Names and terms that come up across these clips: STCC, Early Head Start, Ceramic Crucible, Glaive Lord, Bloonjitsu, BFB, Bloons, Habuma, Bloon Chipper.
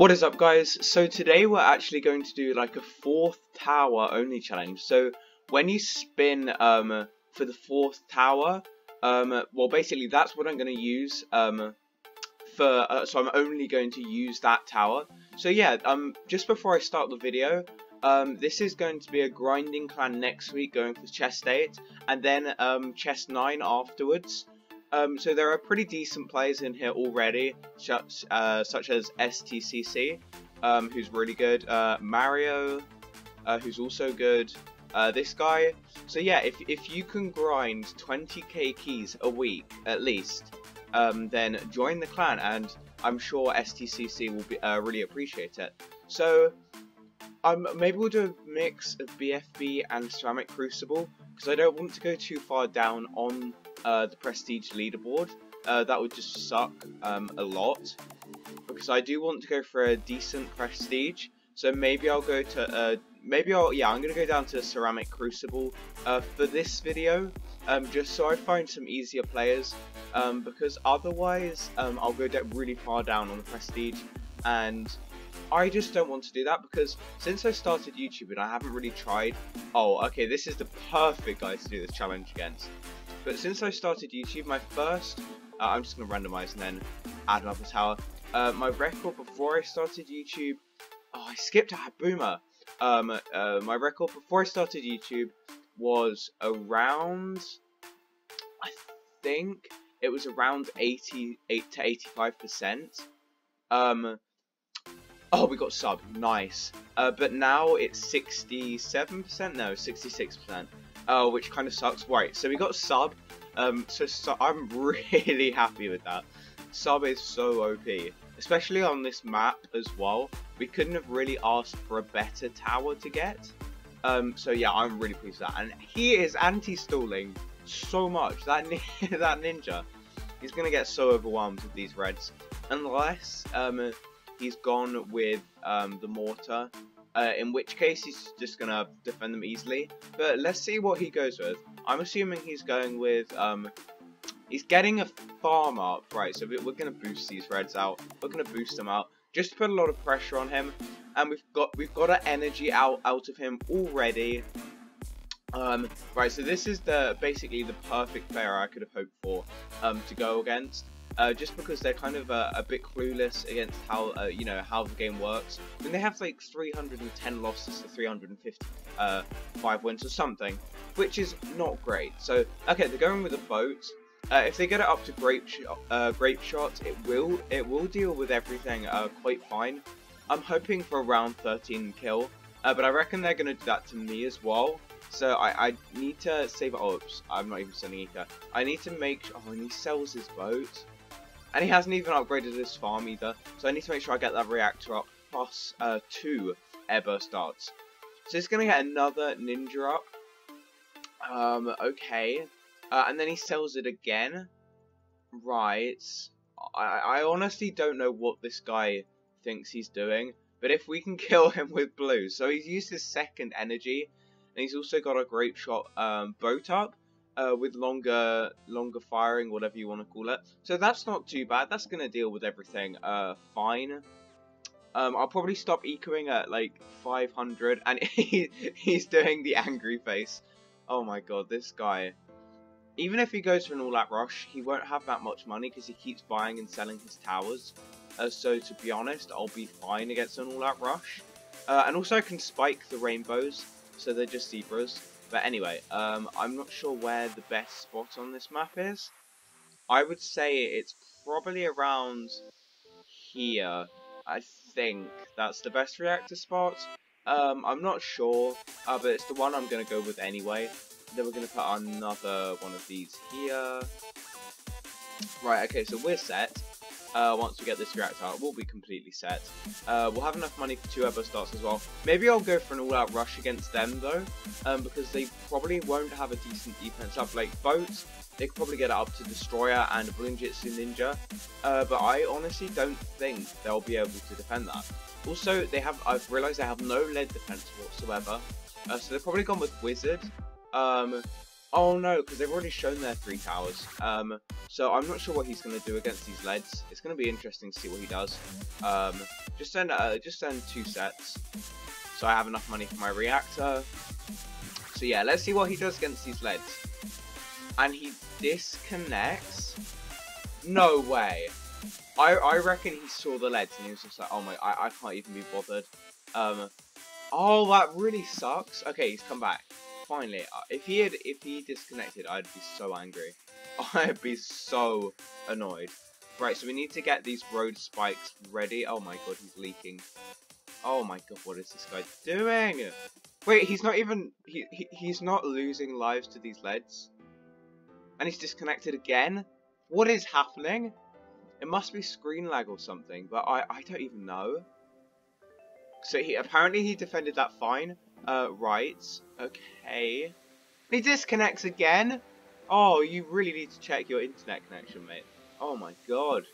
What is up guys? So today we're actually going to do like a fourth tower only challenge. So when you spin for the fourth tower, well basically that's what I'm going to use so I'm only going to use that tower. So yeah, just before I start the video, this is going to be a grinding clan next week going for chest 8 and then chest 9 afterwards. So there are pretty decent players in here already, such as STCC, who's really good, Mario, who's also good, this guy. So yeah, if you can grind 20k keys a week at least, then join the clan, and I'm sure STCC will be, really appreciate it. So maybe we'll do a mix of BFB and Ceramic Crucible, because I don't want to go too far down on the prestige leaderboard. That would just suck a lot, because I do want to go for a decent prestige. So maybe I'll go to I'm gonna go down to Ceramic Crucible for this video, just so I find some easier players, because otherwise I'll go really far down on the prestige, and I just don't want to do that, because since I started YouTube and I haven't really tried. Oh, okay, this is the perfect guy to do this challenge against. But since I started YouTube, my first, I'm just gonna randomize and then add another tower. My record before I started YouTube, oh, I skipped a Habuma. My record before I started YouTube was around, I think it was around 88 to 85%. Oh, we got sub, nice. But now it's 67%, no, 66%, which kind of sucks. Right, so we got sub, so I'm really happy with that. Sub is so OP, especially on this map as well. We couldn't have really asked for a better tower to get. So yeah, I'm really pleased with that. And he is anti-stalling so much. That ninja, he's gonna get so overwhelmed with these reds, unless he's gone with the mortar, in which case he's just gonna defend them easily. But let's see what he goes with. I'm assuming he's going with he's getting a farm up, right? So we're gonna boost these reds out. We're gonna boost them out, just to put a lot of pressure on him. And we've got our energy out of him already. Right, so this is basically the perfect player I could have hoped for to go against. Just because they're kind of a bit clueless against how how the game works. I mean, they have like 310 losses to 355 wins or something, which is not great. So okay, they're going with a boat. If they get it up to grape shots, it will deal with everything quite fine. I'm hoping for around 13 kill, but I reckon they're gonna do that to me as well. So I need to save it. Oh, oops, I'm not even sending eco. I need to make sure. Oh, and he sells his boat. And he hasn't even upgraded his farm either, so I need to make sure I get that reactor up, plus 2 airburst darts. So he's going to get another ninja up. Okay. And then he sells it again. Right. I honestly don't know what this guy thinks he's doing, but if we can kill him with blue. So he's used his second energy, and he's also got a grape shot boat up. With longer firing, whatever you want to call it. So that's not too bad. That's going to deal with everything fine. I'll probably stop ecoing at like 500. And he's doing the angry face. Oh my god, this guy. Even if he goes for an all-out rush, he won't have that much money, because he keeps buying and selling his towers. So to be honest, I'll be fine against an all-out rush. And also I can spike the rainbows, so they're just zebras. But anyway, I'm not sure where the best spot on this map is. I would say it's probably around here. I think that's the best reactor spot. I'm not sure, but it's the one I'm going to go with anyway. Then we're going to put another one of these here. Right, okay, so we're set. Once we get this reactor out, we'll be completely set. We'll have enough money for 2 airburst darts as well. Maybe I'll go for an all-out rush against them though, because they probably won't have a decent defense up. Like boats, they could probably get it up to destroyer and Bloonjitsu ninja, but I honestly don't think they'll be able to defend that. Also, I've realized they have no lead defense whatsoever, so they've probably gone with wizard. Oh no, because they've already shown their 3 towers. So I'm not sure what he's going to do against these leads. It's going to be interesting to see what he does. Just send two sets, so I have enough money for my reactor. So yeah, let's see what he does against these leads. And he disconnects. No way. I reckon he saw the leads and he was just like, oh my, I can't even be bothered. Oh, that really sucks. Okay, he's come back. Finally, if he disconnected, I'd be so angry. I'd be so annoyed. Right, so we need to get these road spikes ready. Oh my god, he's leaking. Oh my god, what is this guy doing? Wait, he's not even... He's not losing lives to these leads. And he's disconnected again? What is happening? It must be screen lag or something, but I don't even know. So apparently he defended that fine. Right. Okay. And he disconnects again? Oh, you really need to check your internet connection, mate. Oh my god.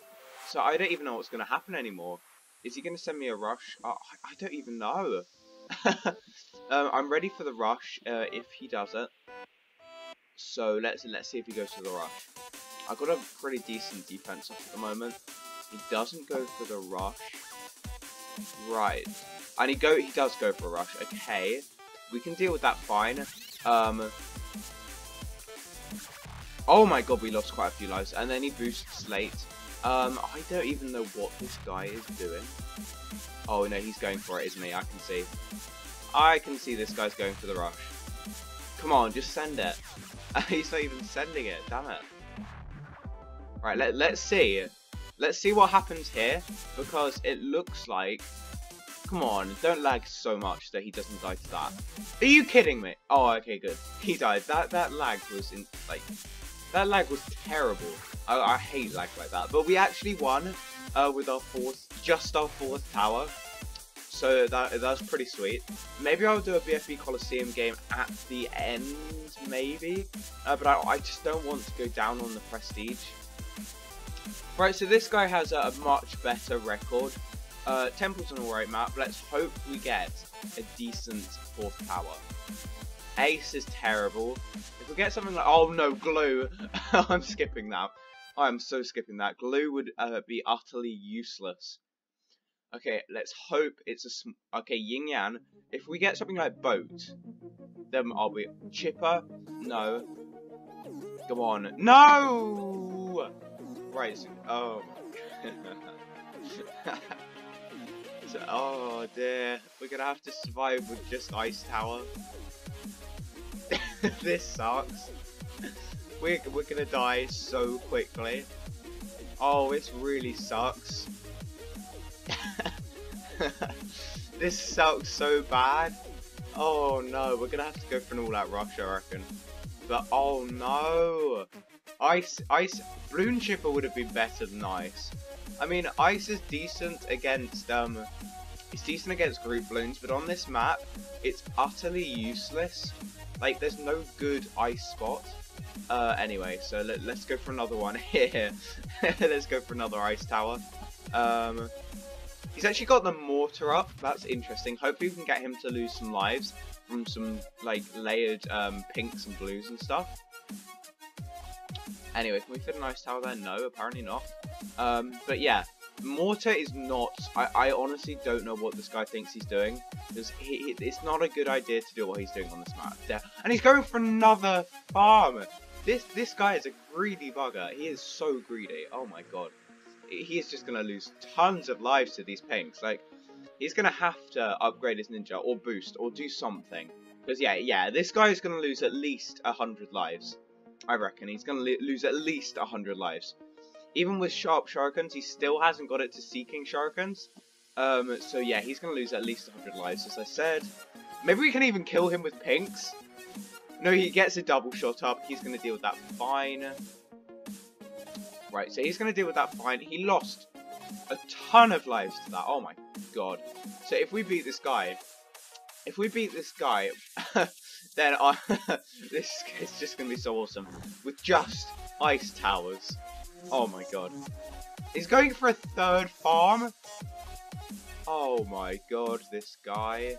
So I don't even know what's going to happen anymore. Is he going to send me a rush? Oh, I don't even know. I'm ready for the rush if he does it. So let's see if he goes for the rush. I've got a pretty decent defense up at the moment. He doesn't go for the rush. Right. And he does go for a rush. Okay. We can deal with that fine. Oh my god, we lost quite a few lives. And then he boosts late. I don't even know what this guy is doing. Oh no, he's going for it, isn't he? I can see this guy's going for the rush. Come on, just send it. He's not even sending it, damn it. Right, let's see. Let's see what happens here, because it looks like... Come on, don't lag so much that he doesn't die to that. Are you kidding me? Oh, okay, good. He died. That lag was in, like... That lag was terrible. I hate lag like that. But we actually won with our fourth tower. So that's pretty sweet. Maybe I'll do a BFB Colosseum game at the end, maybe. But I just don't want to go down on the prestige. Right, so this guy has a much better record. Temple's an alright map. Let's hope we get a decent fourth tower. Ace is terrible. If we get something like... Oh no, glue. I'm skipping that. I'm so skipping that. Glue would be utterly useless. Okay, let's hope it's a... Okay, yin yang. If we get something like boat, then I'll be... Chipper? No. Come on. No! Right, so... Oh. So, oh dear. We're gonna have to survive with just Ice Tower. This sucks. We're gonna die so quickly. Oh, this really sucks. This sucks so bad. Oh no, we're gonna have to go for an all-out rush, I reckon. But oh no, ice Bloon Chipper would have been better than Ice. I mean, Ice is decent against it's decent against group balloons, but on this map, it's utterly useless. Like, there's no good ice spot. Anyway, so let's go for another one here. Let's go for another ice tower. He's actually got the mortar up. That's interesting. Hopefully we can get him to lose some lives from some, like, layered pinks and blues and stuff. Anyway, can we fit an ice tower there? No, apparently not. But yeah, mortar is not... I honestly don't know what this guy thinks he's doing. Because it's not a good idea to do what he's doing on this map. And he's going for another farm! This guy is a greedy bugger. He is so greedy. Oh my god. He is just going to lose tons of lives to these pinks. Like, he's going to have to upgrade his ninja, or boost, or do something. Because yeah, this guy is going to lose at least 100 lives. I reckon he's going to lose at least 100 lives. Even with sharp shurikens, he still hasn't got it to seeking shurikens. So yeah, he's going to lose at least 100 lives, as I said. Maybe we can even kill him with pinks. No, he gets a double shot up. He's going to deal with that fine. Right, so he's going to deal with that fine. He lost a ton of lives to that. Oh my god. So if we beat this guy... If we beat this guy... Then this is just going to be so awesome. With just ice towers. Oh my god. He's going for a third farm? Oh my god, this guy.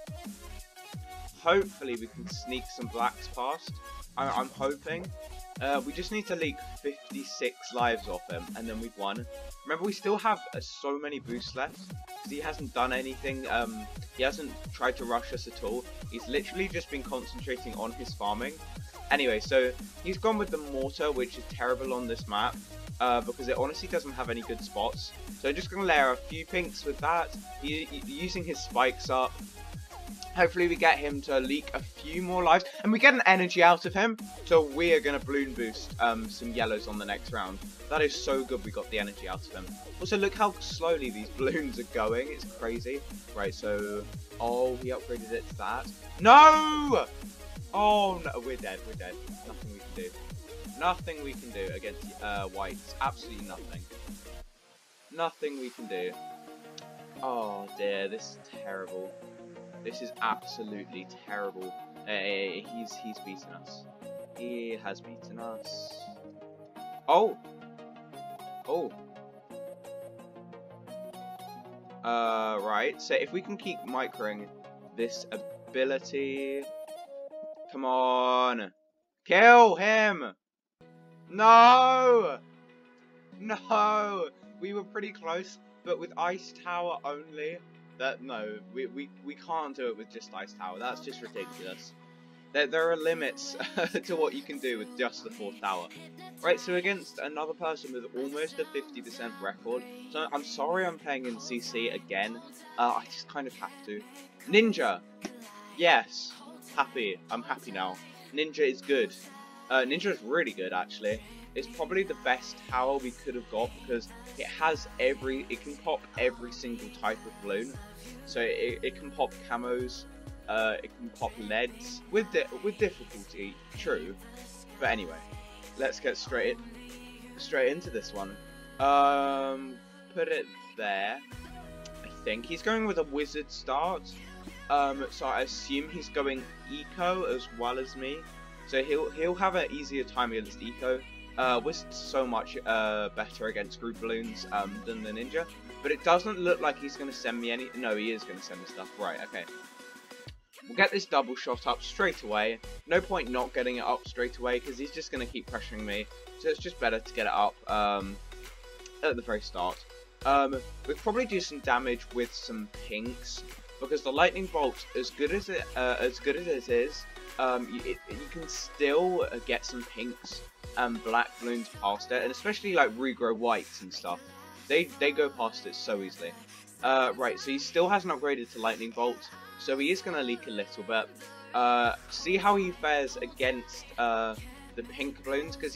Hopefully we can sneak some blacks past. I'm hoping. We just need to leak 56 lives off him, and then we've won. Remember, we still have so many boosts left, because he hasn't done anything, he hasn't tried to rush us at all. He's literally just been concentrating on his farming. Anyway, so he's gone with the mortar, which is terrible on this map, because it honestly doesn't have any good spots. So I'm just going to layer a few pinks with that, using his spikes up. Hopefully we get him to leak a few more lives, and we get an energy out of him, so we are going to Bloon boost some yellows on the next round. That is so good we got the energy out of him. Also, look how slowly these Bloons are going, it's crazy. Right, so, oh, he upgraded it to that. No! Oh, no, we're dead, nothing we can do. Nothing we can do against whites, absolutely nothing. Nothing we can do. Oh dear, this is terrible. This is absolutely terrible. He's beaten us. He has beaten us. Oh! Oh. Right. So if we can keep microing this ability... Come on! Kill him! No! No! We were pretty close, but with Ice Tower only... That, no, we can't do it with just Ice Tower, that's just ridiculous. There are limits to what you can do with just the 4th tower. Right, so against another person with almost a 50% record, so I'm sorry I'm playing in CC again, I just kind of have to. Ninja! Yes, happy, I'm happy now. Ninja is good. Ninja is really good, actually. It's probably the best tower we could have got because it has it can pop every single type of balloon. So it can pop camos, it can pop leads with difficulty, true. But anyway, let's get straight into this one. Put it there. I think he's going with a wizard start. So I assume he's going eco as well as me. So he'll have an easier time against eco. Wizard's so much better against group balloons than the ninja, but it doesn't look like he's going to send me any. No, he is going to send me stuff. Right, okay. We'll get this double shot up straight away. No point not getting it up straight away because he's just going to keep pressuring me. So it's just better to get it up at the very start. We'll probably do some damage with some pinks because the lightning bolt, as good as it is, you can still get some pinks and black balloons past it, and especially like regrow whites and stuff. They go past it so easily. Right, so he still hasn't upgraded to lightning bolt, so he is going to leak a little bit. See how he fares against the pink balloons, because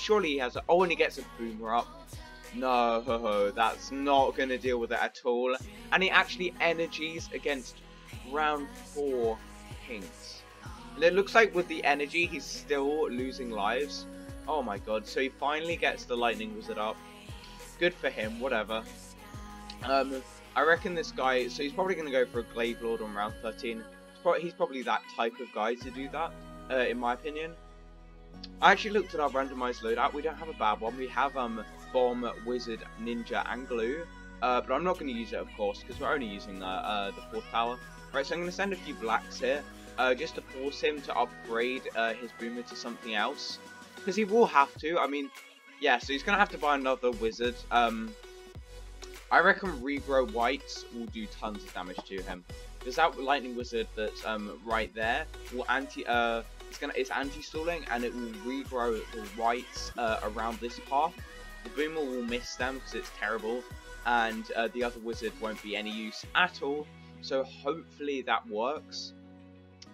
surely he has. Oh, and he gets a boomer up. No, that's not going to deal with it at all. And he actually energies against round 4 pinks. And it looks like with the energy, he's still losing lives. Oh my god, so he finally gets the lightning wizard up. Good for him, whatever. I reckon this guy, so he's probably going to go for a Glaive Lord on round 13. He's probably that type of guy to do that, in my opinion. I actually looked at our randomized loadout. We don't have a bad one. We have Bomb, Wizard, Ninja, and Glue. But I'm not going to use it, of course, because we're only using the 4th tower. Right, so I'm going to send a few blacks here, just to force him to upgrade his boomer to something else. Because he will have to, I mean, yeah, so he's going to have to buy another wizard. I reckon regrow whites will do tons of damage to him. Because that lightning wizard that's right there will it's anti-stalling, and it will regrow the whites around this path. The boomer will miss them because it's terrible, and the other wizard won't be any use at all. So hopefully that works.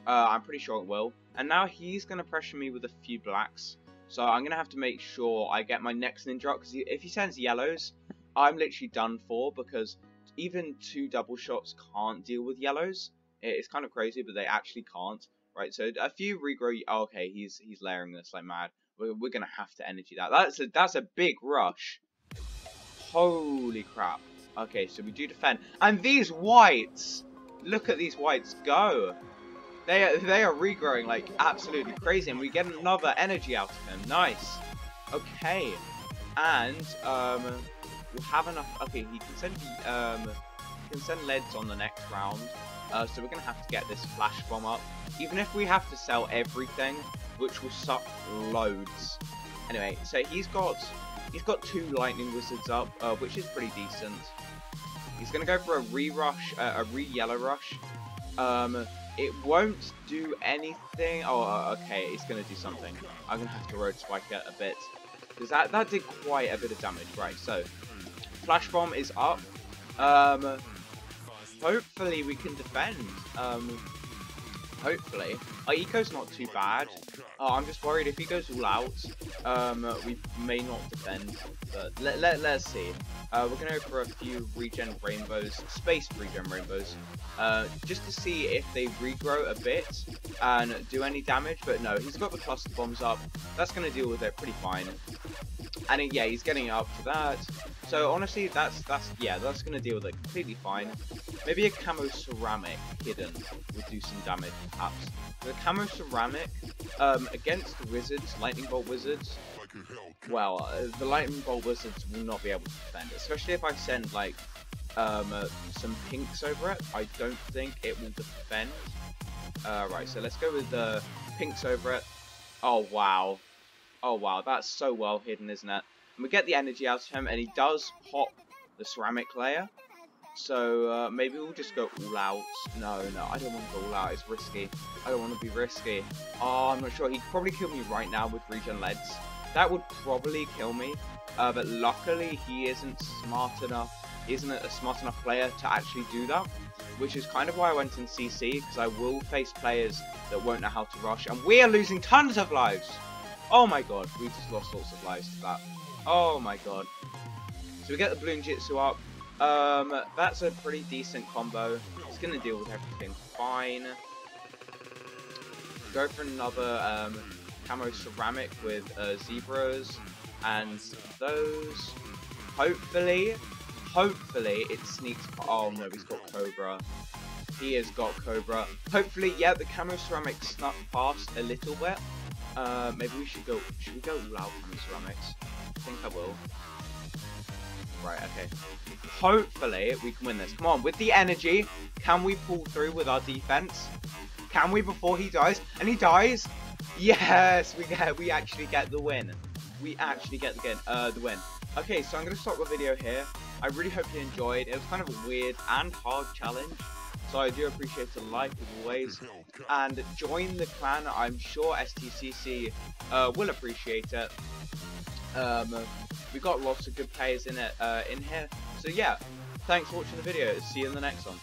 I'm pretty sure it will. And now he's going to pressure me with a few blacks. So I'm going to have to make sure I get my next ninja up. Because if he sends yellows, I'm literally done for. Because even 2 double shots can't deal with yellows. It's kind of crazy, but they actually can't. Right, so a few regrow... Oh, okay, he's layering this like mad. We're going to have to energy that. That's a big rush. Holy crap. Okay, so we do defend. And these whites! Look at these whites go! They are regrowing like absolutely crazy, and we get another energy out of them. Nice. Okay. And we'll have enough. Okay, he can send leads on the next round. So we're gonna have to get this flash bomb up. Even if we have to sell everything, which will suck loads. Anyway, so he's got two lightning wizards up, which is pretty decent. He's gonna go for a re-rush, a re-yellow rush. It won't do anything. Oh, okay, it's gonna do something. I'm gonna have to road spike it a bit, because that did quite a bit of damage, right? So, flash bomb is up. Hopefully we can defend. Hopefully. Our eco's not too bad. Oh, I'm just worried if he goes all out, we may not defend. But let's see. We're going to go for a few regen rainbows, space regen rainbows, just to see if they regrow a bit and do any damage. But no, he's got the cluster bombs up. That's going to deal with it pretty fine. And yeah, he's getting up to that. So honestly, that's gonna deal with it completely fine. Maybe a camo ceramic hidden would do some damage, perhaps. The camo ceramic against the wizards, lightning bolt wizards. Well, the lightning bolt wizards will not be able to defend, especially if I send like some pinks over it. I don't think it will defend. Right, so let's go with the pinks over it. Oh wow. Oh wow, that's so well hidden, isn't it? And we get the energy out of him, and he does pop the ceramic layer. So maybe we'll just go all out. No, I don't want to go all out, it's risky. I don't want to be risky. Oh, I'm not sure, he'd probably kill me right now with regen leads. That would probably kill me, but luckily he isn't smart enough, isn't a smart enough player to actually do that. Which is kind of why I went in CC, because I will face players that won't know how to rush, and we are losing tons of lives! Oh my god, we just lost lots of lives to that. Oh my god. So we get the Bloon Jitsu up. That's a pretty decent combo. It's going to deal with everything fine. Go for another camo ceramic with zebras and those. Hopefully it sneaks. Oh no, he's got Cobra. He has got Cobra. Hopefully, yeah, the camo ceramic snuck past a little bit. Maybe we should go. Should we go loud on the ceramics? I think I will. Right, okay. Hopefully we can win this. Come on, with the energy, can we pull through with our defense? Can we before he dies? And he dies. Yes, we actually get the win. We actually get the win. Okay, so I'm gonna stop the video here. I really hope you enjoyed. It was kind of a weird and hard challenge. So I do appreciate the like, as always, and join the clan. I'm sure STCC will appreciate it. We got lots of good players in here. So yeah, thanks for watching the video. See you in the next one.